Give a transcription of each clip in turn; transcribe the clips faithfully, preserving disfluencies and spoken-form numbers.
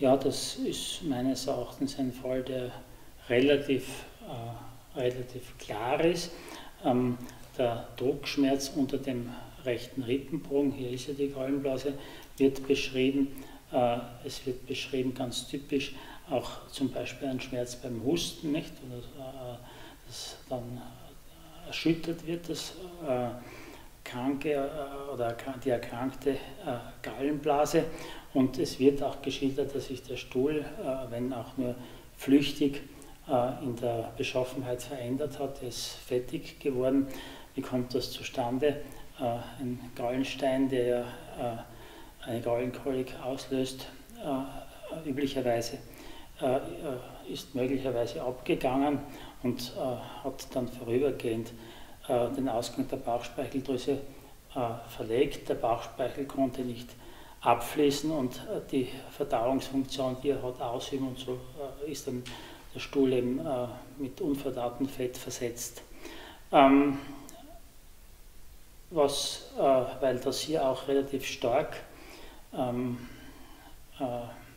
Ja, das ist meines Erachtens ein Fall, der relativ, äh, relativ klar ist. Ähm, der Druckschmerz unter dem rechten Rippenbogen, hier ist ja die Gallenblase, wird beschrieben. Äh, es wird beschrieben ganz typisch auch zum Beispiel ein Schmerz beim Husten, nicht? Oder, äh, das dann erschüttert wird, das äh, kranke äh, oder die erkrankte äh, Gallenblase. Und es wird auch geschildert, dass sich der Stuhl, äh, wenn auch nur flüchtig, äh, in der Beschaffenheit verändert hat. Er ist fettig geworden. Wie kommt das zustande? Äh, ein Gallenstein, der äh, eine Gallenkolik auslöst, äh, üblicherweise, äh, ist möglicherweise abgegangen und äh, hat dann vorübergehend äh, den Ausgang der Bauchspeicheldrüse äh, verlegt. Der Bauchspeichel konnte nicht abfließen und die Verdauungsfunktion, die er hat, ausüben, und so ist dann der Stuhl eben mit unverdautem Fett versetzt. Ähm, was, äh, weil das hier auch relativ stark ähm, äh,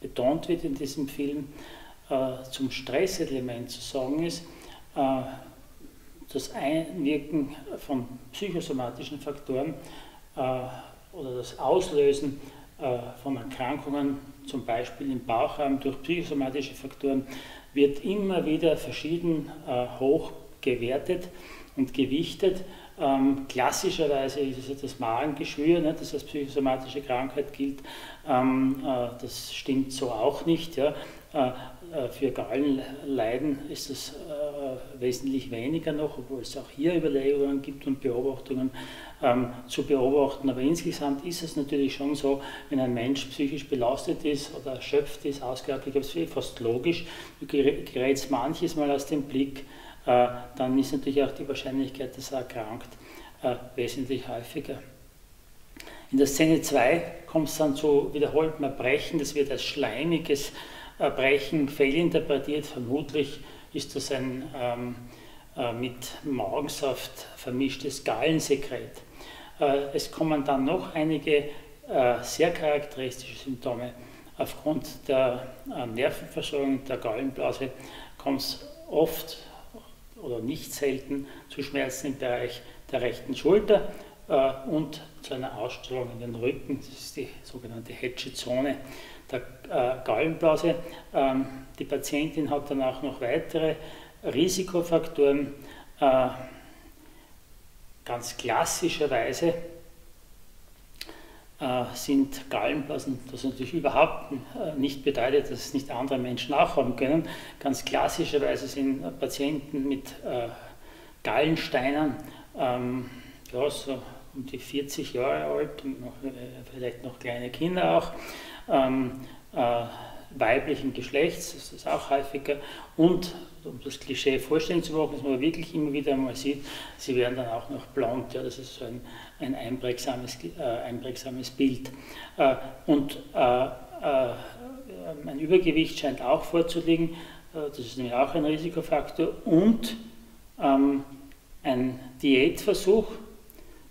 betont wird in diesem Film, äh, zum Stresselement zu sagen ist, äh, das Einwirken von psychosomatischen Faktoren äh, oder das Auslösen von Erkrankungen, zum Beispiel im Bauchraum durch psychosomatische Faktoren, wird immer wieder verschieden äh, hoch gewertet und gewichtet. Ähm, klassischerweise ist es das Magengeschwür, ne, das als psychosomatische Krankheit gilt. Ähm, äh, das stimmt so auch nicht. Ja. Äh, äh, für Gallenleiden ist es äh, wesentlich weniger noch, obwohl es auch hier Überlegungen gibt und Beobachtungen ähm, zu beobachten. Aber insgesamt ist es natürlich schon so, wenn ein Mensch psychisch belastet ist oder erschöpft ist, ausgelaugt ist, fast logisch, gerät es manches Mal aus dem Blick. Äh, dann ist natürlich auch die Wahrscheinlichkeit, dass er erkrankt, äh, wesentlich häufiger. In der Szene zwei kommt es dann zu wiederholtem Erbrechen. Das wird als schleimiges Erbrechen fehlinterpretiert. Vermutlich ist das ein ähm, äh, mit Magensaft vermischtes Gallensekret. Äh, es kommen dann noch einige äh, sehr charakteristische Symptome. Aufgrund der äh, Nervenversorgung der Gallenblase kommt es oft oder nicht selten zu Schmerzen im Bereich der rechten Schulter äh, und zu einer Ausstrahlung in den Rücken. Das ist die sogenannte Hedgesche-Zone der äh, Gallenblase. Ähm, die Patientin hat dann auch noch weitere Risikofaktoren. Äh, ganz klassischerweise äh, sind Gallenblasen, das natürlich überhaupt äh, nicht bedeutet, dass es nicht andere Menschen auch haben können. Ganz klassischerweise sind äh, Patienten mit äh, Gallensteinen, ähm, ja, so um die vierzig Jahre alt, und noch, äh, vielleicht noch kleine Kinder auch, ähm, äh, weiblichen Geschlechts, das ist auch häufiger, und um das Klischee vorstellen zu machen, dass man wirklich immer wieder einmal sieht, sie werden dann auch noch blond, ja, das ist so ein, ein einprägsames, äh, einprägsames Bild. Äh, und äh, äh, ein Übergewicht scheint auch vorzuliegen, äh, das ist nämlich auch ein Risikofaktor, und ähm, ein Diätversuch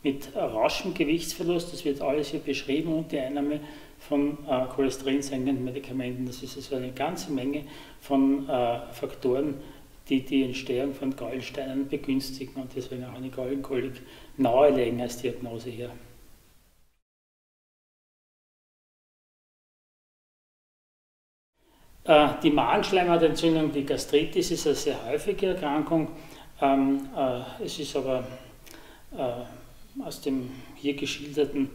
mit raschem Gewichtsverlust, das wird alles hier beschrieben, und die Einnahme von äh, cholesterinsenkenden Medikamenten. Das ist also eine ganze Menge von äh, Faktoren, die die Entstehung von Gallensteinen begünstigen und deswegen auch eine Gallenkolik nahelegen als Diagnose hier. Äh, die Magenschleimhautentzündung, die Gastritis, ist eine sehr häufige Erkrankung. Ähm, äh, es ist aber äh, aus dem hier geschilderten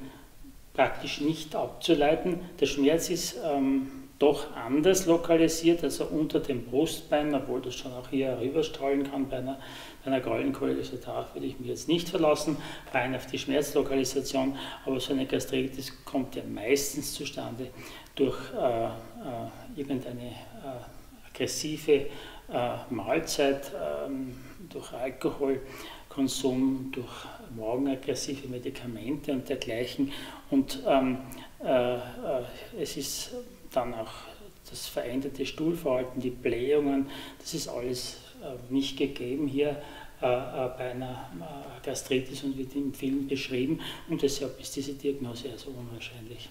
praktisch nicht abzuleiten. Der Schmerz ist ähm, doch anders lokalisiert, also unter dem Brustbein, obwohl das schon auch hier rüberstrahlen kann bei einer, bei einer Gallenkolik. Also darauf würde ich mich jetzt nicht verlassen, rein auf die Schmerzlokalisation. Aber so eine Gastritis kommt ja meistens zustande durch äh, äh, irgendeine äh, aggressive äh, Mahlzeit, äh, durch Alkohol. Konsum, durch magenaggressive Medikamente und dergleichen, und ähm, äh, es ist dann auch das veränderte Stuhlverhalten, die Blähungen, das ist alles äh, nicht gegeben hier äh, bei einer äh, Gastritis und wird im Film beschrieben, und deshalb ist diese Diagnose also unwahrscheinlich.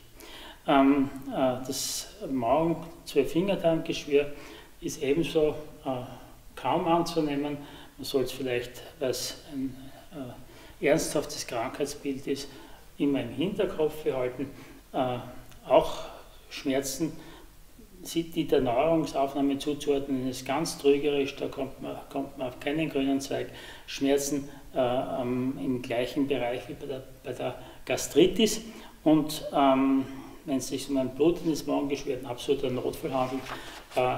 Ähm, äh, das Magen-, Zwei-Fingerdarm-Geschwür ist ebenso äh, kaum anzunehmen. Man soll es vielleicht, weil es ein äh, ernsthaftes Krankheitsbild ist, immer im Hinterkopf behalten. Äh, auch Schmerzen, die der Nahrungsaufnahme zuzuordnen, ist ganz trügerisch, da kommt man, kommt man auf keinen grünen Zweig. Schmerzen äh, ähm, im gleichen Bereich wie bei der, bei der Gastritis. Und ähm, wenn es sich um ein blutendes Magengeschwür, ein absoluter Notfall handelt, äh,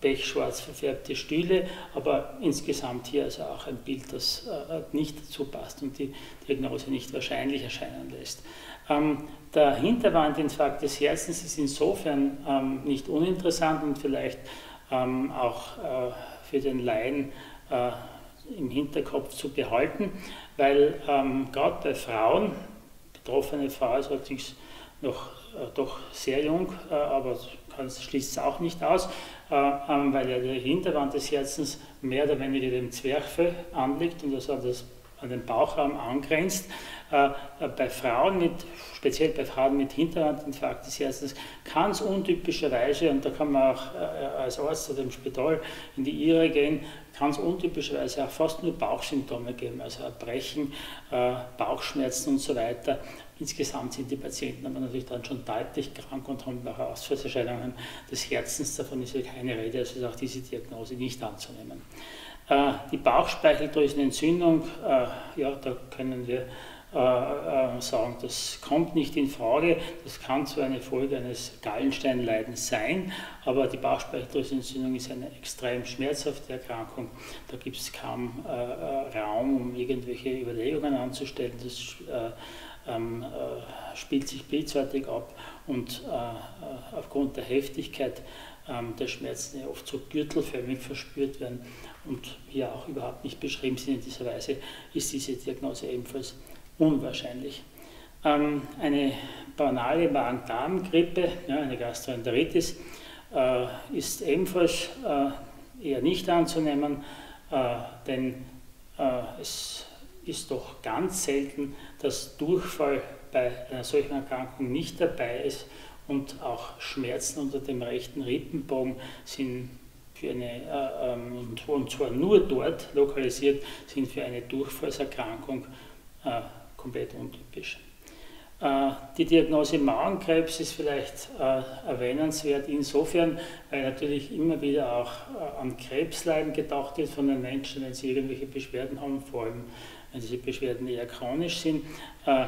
pechschwarz verfärbte Stühle, aber insgesamt hier also auch ein Bild, das äh, nicht dazu passt und die Diagnose nicht wahrscheinlich erscheinen lässt. Ähm, der Hinterwandinfarkt des Herzens ist insofern ähm, nicht uninteressant und vielleicht ähm, auch äh, für den Laien äh, im Hinterkopf zu behalten, weil ähm, gerade bei Frauen, betroffene Frau ist allerdings noch äh, doch sehr jung, äh, aber das schließt es auch nicht aus, äh, ähm, weil ja der Hinterwand des Herzens mehr oder weniger dem Zwerchfell anliegt und das an, das, an den Bauchraum angrenzt. Äh, bei Frauen mit, speziell bei Frauen mit Hinterwandinfarkt des Herzens, kann es untypischerweise, und da kann man auch äh, als Arzt oder im Spital in die Irre gehen, kann es untypischerweise auch fast nur Bauchsymptome geben, also Erbrechen, äh, Bauchschmerzen und so weiter. Insgesamt sind die Patienten aber natürlich dann schon deutlich krank und haben auch Ausfallserscheinungen des Herzens. Davon ist ja keine Rede, also ist auch diese Diagnose nicht anzunehmen. Äh, die Bauchspeicheldrüsenentzündung, äh, ja, da können wir äh, äh, sagen, das kommt nicht in Frage. Das kann zwar eine Folge eines Gallensteinleidens sein, aber die Bauchspeicheldrüsenentzündung ist eine extrem schmerzhafte Erkrankung. Da gibt es kaum äh, Raum, um irgendwelche Überlegungen anzustellen. Das, äh, Ähm, äh, spielt sich bildartig ab und äh, aufgrund der Heftigkeit ähm, der Schmerzen oft so gürtelförmig verspürt werden und hier auch überhaupt nicht beschrieben sind. In dieser Weise ist diese Diagnose ebenfalls unwahrscheinlich. Ähm, eine banale Magen-Darm-Grippe, ja, eine Gastroenteritis, äh, ist ebenfalls äh, eher nicht anzunehmen, äh, denn äh, es ist doch ganz selten, dass Durchfall bei einer solchen Erkrankung nicht dabei ist und auch Schmerzen unter dem rechten Rippenbogen sind für eine, äh, ähm, und zwar nur dort lokalisiert, sind für eine Durchfallserkrankung äh, komplett untypisch. Äh, die Diagnose Magenkrebs ist vielleicht äh, erwähnenswert insofern, weil natürlich immer wieder auch äh, an Krebsleiden gedacht wird von den Menschen, wenn sie irgendwelche Beschwerden haben, vor allem wenn diese Beschwerden eher chronisch sind. Äh,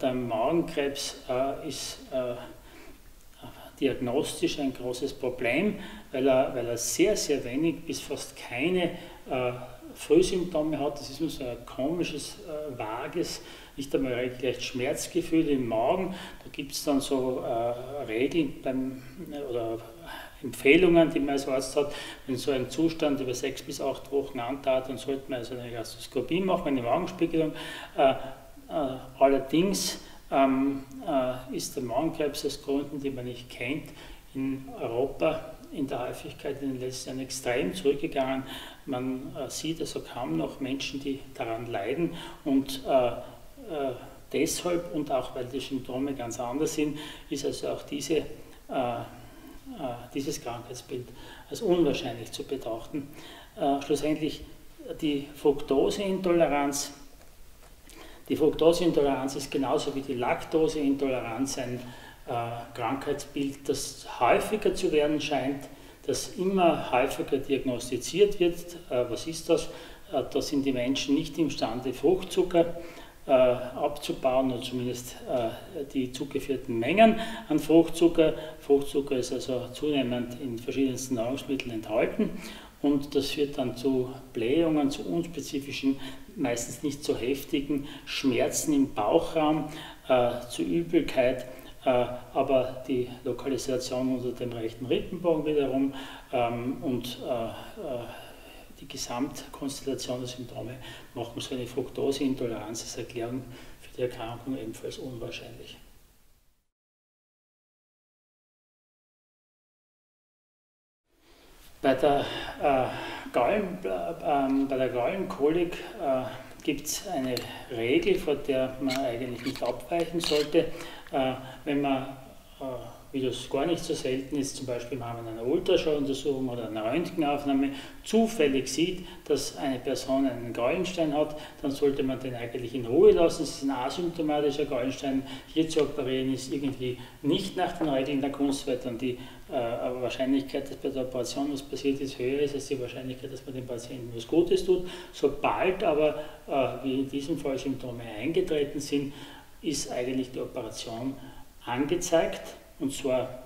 der Magenkrebs äh, ist äh, diagnostisch ein großes Problem, weil er, weil er sehr, sehr wenig bis fast keine äh, Frühsymptome hat. Das ist nur so ein komisches, äh, vages, nicht einmal regelrecht Schmerzgefühl im Magen. Da gibt es dann so äh, Regeln beim, oder Empfehlungen, die man als Arzt hat, wenn so ein Zustand über sechs bis acht Wochen andauert, dann sollte man also eine Gastroskopie machen, eine Magenspiegelung. Äh, äh, allerdings ähm, äh, ist der Magenkrebs aus Gründen, die man nicht kennt, in Europa in der Häufigkeit in den letzten Jahren extrem zurückgegangen. Man äh, sieht also kaum noch Menschen, die daran leiden und äh, äh, deshalb und auch weil die Symptome ganz anders sind, ist also auch diese äh, dieses Krankheitsbild als unwahrscheinlich zu betrachten. Äh, schlussendlich die Fructoseintoleranz. Die Fructoseintoleranz ist genauso wie die Laktoseintoleranz ein äh, Krankheitsbild, das häufiger zu werden scheint, das immer häufiger diagnostiziert wird. Äh, was ist das? Äh, da sind die Menschen nicht imstande, Fruchtzucker Äh, abzubauen oder zumindest äh, die zugeführten Mengen an Fruchtzucker. Fruchtzucker ist also zunehmend in verschiedensten Nahrungsmitteln enthalten und das führt dann zu Blähungen, zu unspezifischen, meistens nicht so heftigen Schmerzen im Bauchraum, äh, zu Übelkeit, äh, aber die Lokalisation unter dem rechten Rippenbogen wiederum ähm, und äh, äh, die Gesamtkonstellation der Symptome machen so eine Fructoseintoleranz als Erklärung für die Erkrankung ebenfalls unwahrscheinlich. Bei der, äh, Gallen, äh, bei der Gallenkolik äh, gibt es eine Regel, vor der man eigentlich nicht abweichen sollte. Äh, wenn man äh, wie das gar nicht so selten ist, zum Beispiel im Rahmen einer Ultraschalluntersuchung oder einer Röntgenaufnahme, zufällig sieht, dass eine Person einen Gallenstein hat, dann sollte man den eigentlich in Ruhe lassen. Es ist ein asymptomatischer Gallenstein. Hier zu operieren ist irgendwie nicht nach den Regeln der Kunstwelt und die äh, Wahrscheinlichkeit, dass bei der Operation was passiert ist, höher ist als die Wahrscheinlichkeit, dass man dem Patienten was Gutes tut. Sobald aber, äh, wie in diesem Fall, Symptome eingetreten sind, ist eigentlich die Operation angezeigt. Und zwar,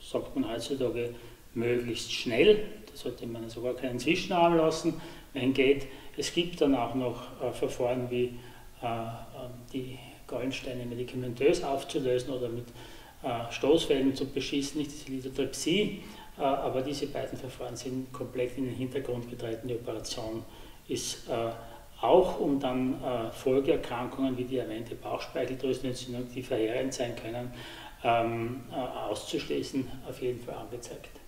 sagt man heutzutage, möglichst schnell, da sollte man sogar keinen Zwischenraum lassen, wenn geht. Es gibt dann auch noch äh, Verfahren wie äh, die Gallensteine medikamentös aufzulösen oder mit äh, Stoßwellen zu beschießen, nicht diese Lithotripsie, äh, aber diese beiden Verfahren sind komplett in den Hintergrund getreten. Die Operation ist äh, auch, um dann äh, Folgeerkrankungen wie die erwähnte Bauchspeicheldrüsenentzündung, die verheerend sein können, Ähm, äh, auszuschließen, auf jeden Fall angezeigt.